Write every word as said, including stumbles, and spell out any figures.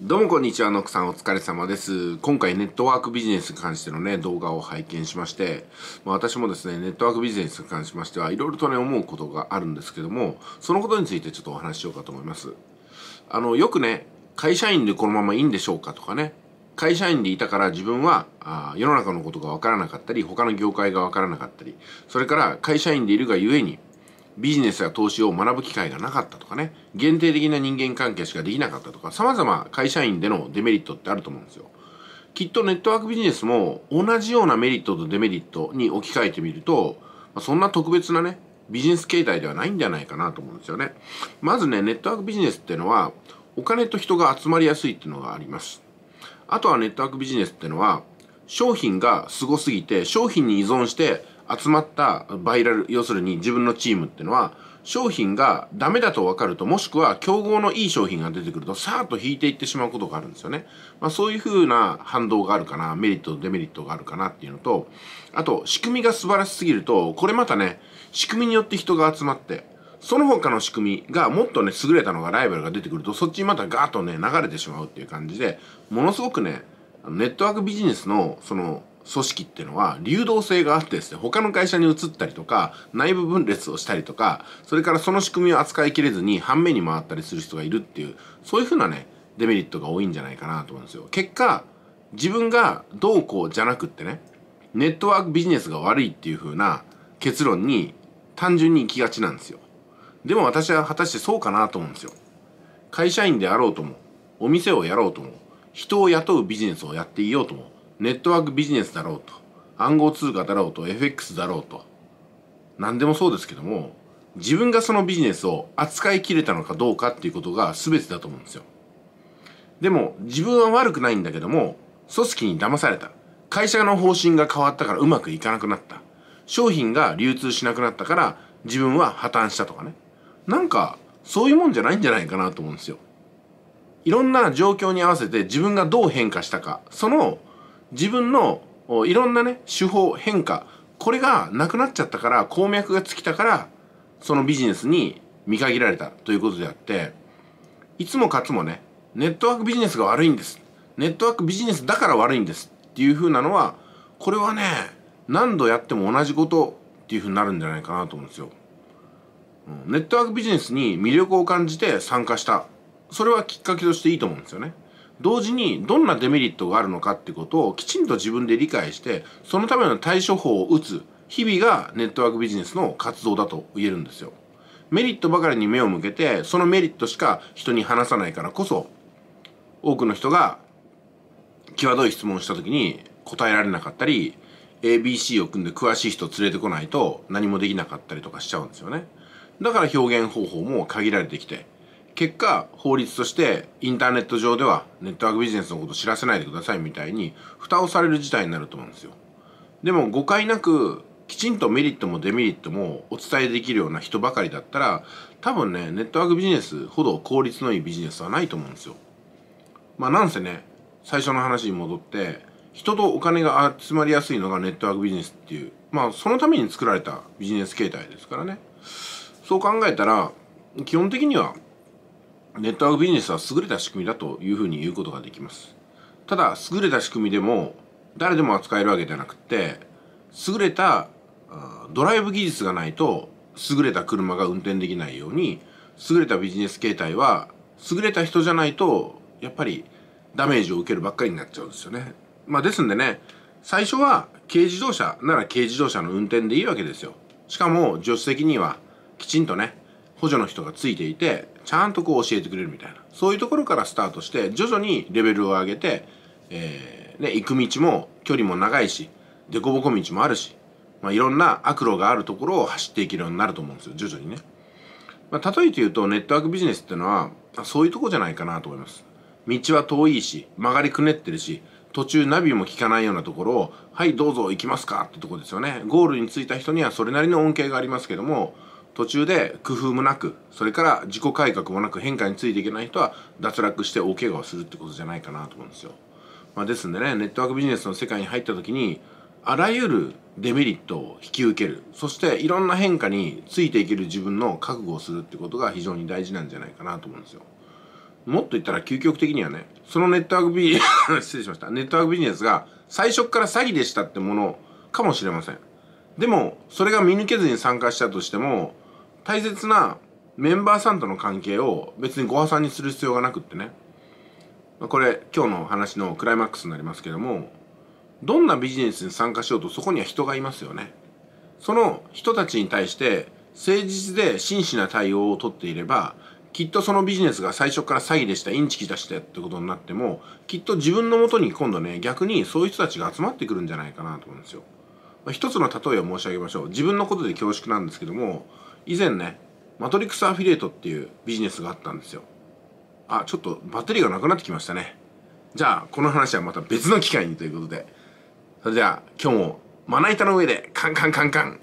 どうもこんにちは、ノックさんお疲れ様です。今回ネットワークビジネスに関してのね、動画を拝見しまして、まあ、私もですね、ネットワークビジネスに関しましてはいろいろとね、思うことがあるんですけども、そのことについてちょっとお話ししようかと思います。あの、よくね、会社員でこのままいいんでしょうかとかね、会社員でいたから自分はあ世の中のことがわからなかったり、他の業界がわからなかったり、それから会社員でいるがゆえに、ビジネスや投資を学ぶ機会がなかったとかね、限定的な人間関係しかできなかったとか、様々会社員でのデメリットってあると思うんですよ。きっとネットワークビジネスも同じようなメリットとデメリットに置き換えてみると、そんな特別なね、ビジネス形態ではないんじゃないかなと思うんですよね。まずね、ネットワークビジネスっていうのは、お金と人が集まりやすいっていうのがあります。あとはネットワークビジネスっていうのは、商品がすごすぎて、商品に依存して、集まったバイラル、要するに自分のチームってのは、商品がダメだと分かると、もしくは競合のいい商品が出てくると、さーっと引いていってしまうことがあるんですよね。まあそういう風な反動があるかな、メリットとデメリットがあるかなっていうのと、あと仕組みが素晴らしすぎると、これまたね、仕組みによって人が集まって、その他の仕組みがもっとね、優れたのがライバルが出てくると、そっちにまたガーッとね、流れてしまうっていう感じで、ものすごくね、ネットワークビジネスの、その、組織っていうのは流動性があってですね、他の会社に移ったりとか、内部分裂をしたりとか、それからその仕組みを扱いきれずに反面に回ったりする人がいるっていう、そういうふうなね、デメリットが多いんじゃないかなと思うんですよ。結果、自分がどうこうじゃなくってね、ネットワークビジネスが悪いっていうふうな結論に単純に行きがちなんですよ。でも私は果たしてそうかなと思うんですよ。会社員であろうとも、お店をやろうとも、人を雇うビジネスをやっていようとも、ネットワークビジネスだろうと、暗号通貨だろうと、エフエックス だろうと、何でもそうですけども、自分がそのビジネスを扱いきれたのかどうかっていうことが全てだと思うんですよ。でも、自分は悪くないんだけども、組織に騙された。会社の方針が変わったからうまくいかなくなった。商品が流通しなくなったから自分は破綻したとかね。なんか、そういうもんじゃないんじゃないかなと思うんですよ。いろんな状況に合わせて自分がどう変化したか、その、自分のいろんなね、手法、変化、これがなくなっちゃったから、鉱脈が尽きたから、そのビジネスに見限られたということであって、いつもかつもね、ネットワークビジネスが悪いんです。ネットワークビジネスだから悪いんですっていう風なのは、これはね、何度やっても同じことっていう風になるんじゃないかなと思うんですよ。ネットワークビジネスに魅力を感じて参加した。それはきっかけとしていいと思うんですよね。同時にどんなデメリットがあるのかってことをきちんと自分で理解して、そのための対処法を打つ日々がネットワークビジネスの活動だと言えるんですよ。メリットばかりに目を向けて、そのメリットしか人に話さないからこそ、多くの人が際どい質問をした時に答えられなかったり、エービーシー を組んで詳しい人を連れてこないと何もできなかったりとかしちゃうんですよね。だから表現方法も限られてきて、結果、法律としてインターネット上ではネットワークビジネスのことを知らせないでくださいみたいに蓋をされる事態になると思うんですよ。でも誤解なくきちんとメリットもデメリットもお伝えできるような人ばかりだったら、多分ね、ネットワークビジネスほど効率のいいビジネスはないと思うんですよ。まあなんせね、最初の話に戻って、人とお金が集まりやすいのがネットワークビジネスっていう、まあそのために作られたビジネス形態ですからね。そう考えたら、基本的にはネットワークビジネスは優れた仕組みだというふうに言うことができます。ただ、優れた仕組みでも誰でも扱えるわけじゃなくて、優れたドライブ技術がないと優れた車が運転できないように、優れたビジネス形態は優れた人じゃないとやっぱりダメージを受けるばっかりになっちゃうんですよね。まあですんでね、最初は軽自動車なら軽自動車の運転でいいわけですよ。しかも助手席にはきちんとね、補助の人がついていて、ちゃんとこう教えてくれるみたいな。そういうところからスタートして、徐々にレベルを上げて、えー、ね、行く道も距離も長いし、凸凹道もあるし、まあ、いろんな悪路があるところを走っていけるようになると思うんですよ、徐々にね。まあ、例えて言うと、ネットワークビジネスっていうのは、そういうとこじゃないかなと思います。道は遠いし、曲がりくねってるし、途中ナビも効かないようなところを、はい、どうぞ行きますかってとこですよね。ゴールに着いた人にはそれなりの恩恵がありますけども、途中で工夫もなく、それから自己改革もなく変化についていけない人は脱落して大怪我をするってことじゃないかなと思うんですよ。まあですんでね、ネットワークビジネスの世界に入った時に、あらゆるデメリットを引き受ける。そしていろんな変化についていける自分の覚悟をするってことが非常に大事なんじゃないかなと思うんですよ。もっと言ったら究極的にはね、そのネットワークビジネス、失礼しました。ネットワークビジネスが最初から詐欺でしたってものかもしれません。でも、それが見抜けずに参加したとしても、大切なメンバーさんとの関係を別にご破算にする必要がなくってね。これ、今日の話のクライマックスになりますけども、どんなビジネスに参加しようとそこには人がいますよね。その人たちに対して、誠実で真摯な対応をとっていれば、きっとそのビジネスが最初から詐欺でした、インチキ出したってことになっても、きっと自分のもとに今度ね、逆にそういう人たちが集まってくるんじゃないかなと思うんですよ。まあ、一つの例えを申し上げましょう。自分のことで恐縮なんですけども、以前ね、マトリックスアフィリエイトっていうビジネスがあったんですよ。あ、ちょっとバッテリーがなくなってきましたね。じゃあ、この話はまた別の機会にということで。それでは、今日もまな板の上でカンカンカンカン